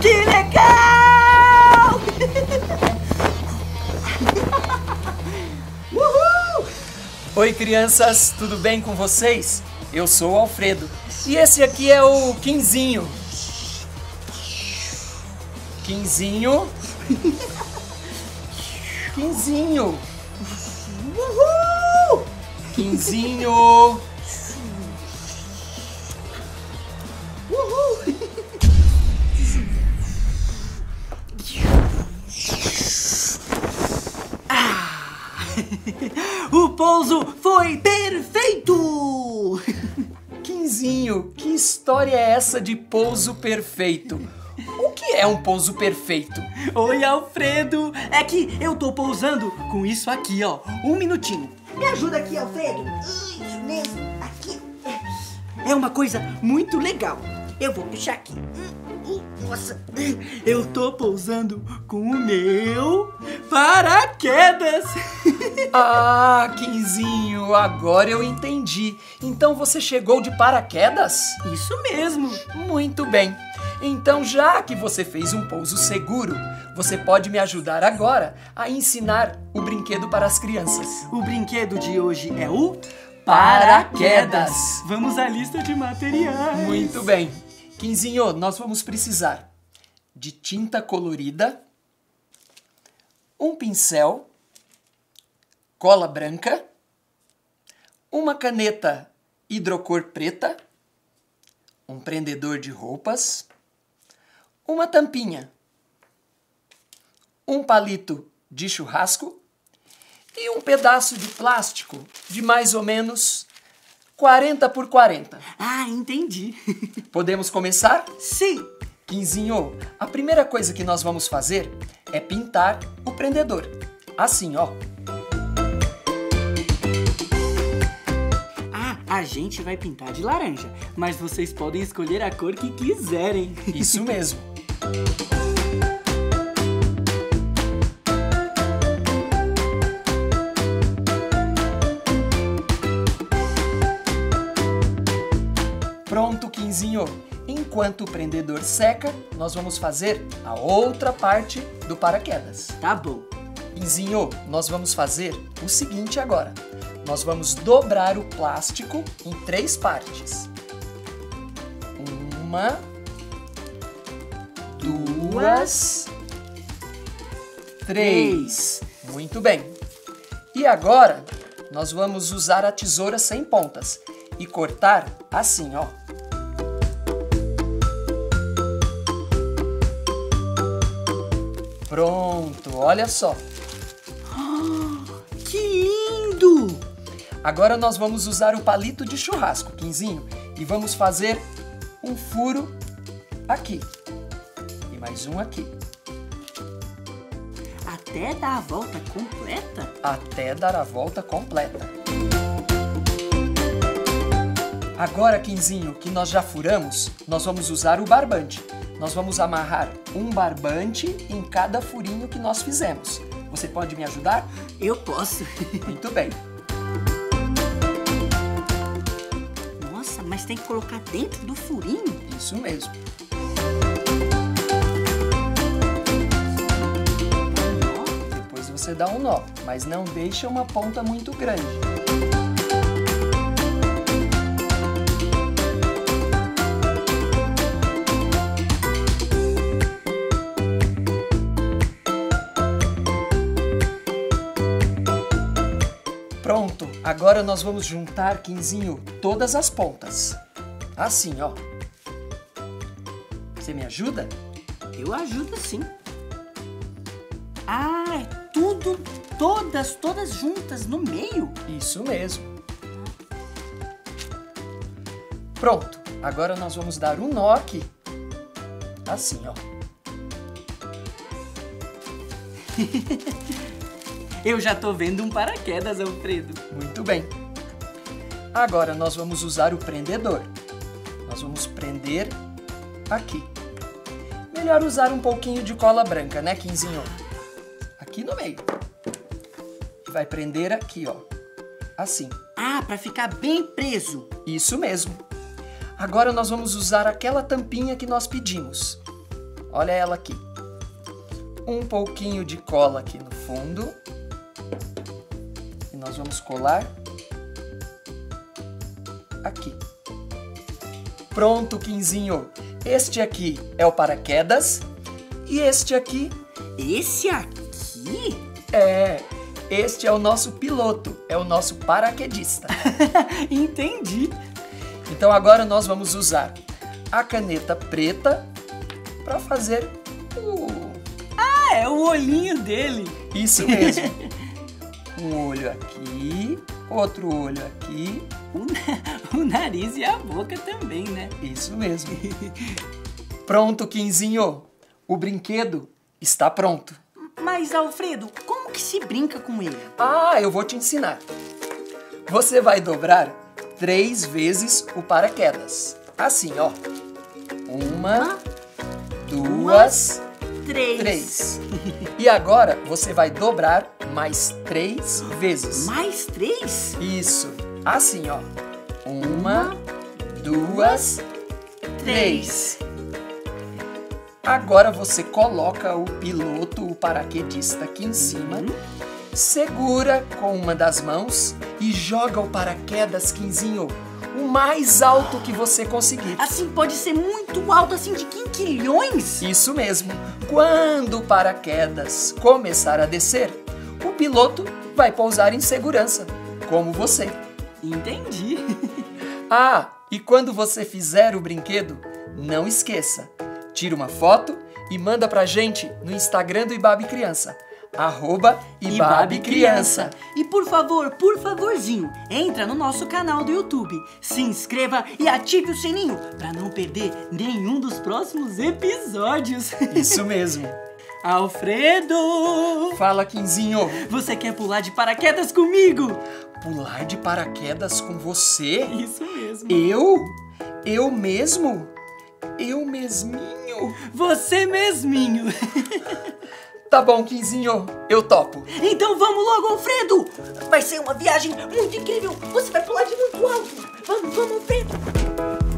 Que legal! Uhul! Oi, crianças, tudo bem com vocês? Eu sou o Alfredo e esse aqui é o Quinzinho. Quinzinho. Quinzinho. Uhul! Quinzinho. Uhul! O pouso foi perfeito! Quinzinho, que história é essa de pouso perfeito? O que é um pouso perfeito? Oi, Alfredo! É que eu tô pousando com isso aqui, ó. Um minutinho. Me ajuda aqui, Alfredo. Isso mesmo, aqui. É uma coisa muito legal. Eu vou puxar aqui. Nossa, eu tô pousando com o meu paraquedas. Ah, Quinzinho, agora eu entendi. Então você chegou de paraquedas? Isso mesmo. Muito bem. Então, já que você fez um pouso seguro, você pode me ajudar agora a ensinar o brinquedo para as crianças. O brinquedo de hoje é o paraquedas. Vamos à lista de materiais. Muito bem. Quinzinho, nós vamos precisar de tinta colorida, um pincel, cola branca, uma caneta hidrocor preta, um prendedor de roupas, uma tampinha, um palito de churrasco e um pedaço de plástico de mais ou menos 40 por 40. Ah, entendi. Podemos começar? Sim. Quinzinho, a primeira coisa que nós vamos fazer é pintar o prendedor. Assim, ó. Ah, a gente vai pintar de laranja, mas vocês podem escolher a cor que quiserem. Isso mesmo. Pronto, Quinzinho. Enquanto o prendedor seca, nós vamos fazer a outra parte do paraquedas. Tá bom. Quinzinho, nós vamos fazer o seguinte agora. Nós vamos dobrar o plástico em 3 partes. 1, 2, 3. Muito bem. E agora, nós vamos usar a tesoura sem pontas e cortar assim, ó. Pronto, olha só. Oh, que lindo! Agora nós vamos usar o palito de churrasco, Quinzinho, e vamos fazer um furo aqui. E mais um aqui. Até dar a volta completa? Até dar a volta completa. Agora, Quinzinho, que nós já furamos, nós vamos usar o barbante. Nós vamos amarrar um barbante em cada furinho que nós fizemos. Você pode me ajudar? Eu posso. Muito bem. Nossa, mas tem que colocar dentro do furinho? Isso mesmo. Um nó. Depois você dá um nó, mas não deixa uma ponta muito grande. Pronto, agora nós vamos juntar, Quinzinho, todas as pontas. Assim, ó. Você me ajuda? Eu ajudo, sim. Ah, é tudo, todas juntas no meio? Isso mesmo. Pronto, agora nós vamos dar um nó aqui. Assim, ó. Eu já tô vendo um paraquedas, Alfredo. Muito bem. Agora nós vamos usar o prendedor. Nós vamos prender aqui. Melhor usar um pouquinho de cola branca, né, Quinzinho? Aqui no meio. E vai prender aqui, ó. assim. Ah, para ficar bem preso. Isso mesmo. Agora nós vamos usar aquela tampinha que nós pedimos. Olha ela aqui. Um pouquinho de cola aqui no fundo. E nós vamos colar aqui. Pronto, Quinzinho. Este aqui é o paraquedas. E este aqui... Esse aqui? É... Este é o nosso piloto, é o nosso paraquedista. Entendi. Então agora nós vamos usar a caneta preta para fazer o... Ah, é o olhinho dele. Isso mesmo. Um olho aqui, outro olho aqui. O nariz e a boca também, né? Isso mesmo. Pronto, Quinzinho. O brinquedo está pronto. Mas, Alfredo, como que se brinca com ele? Ah, eu vou te ensinar. Você vai dobrar 3 vezes o paraquedas. Assim, ó. Uma, duas, três. E agora você vai dobrar mais 3 vezes. Mais 3? Isso. Assim, ó. Uma, duas, três. Agora você coloca o piloto, o paraquedista, aqui em cima, segura com uma das mãos e joga o paraquedas, Quinzinho, o mais alto que você conseguir. Assim pode ser muito alto, assim de quinquilhões? Isso mesmo. Quando o paraquedas começar a descer, o piloto vai pousar em segurança, como você. Entendi. Ah, e quando você fizer o brinquedo, não esqueça. Tira uma foto e manda pra gente no Instagram do Ibabe Criança, @IbabeCriança. E por favorzinho, entra no nosso canal do YouTube, se inscreva e ative o sininho pra não perder nenhum dos próximos episódios. Isso mesmo. Alfredo! Fala, Quinzinho! Você quer pular de paraquedas comigo? Pular de paraquedas com você? Isso mesmo. Eu? Eu mesmo? Eu mesminho? Você mesminho. Tá bom, Quinzinho, eu topo. Então vamos logo, Alfredo. Vai ser uma viagem muito incrível. Você vai pular de muito alto. Vamos, Alfredo.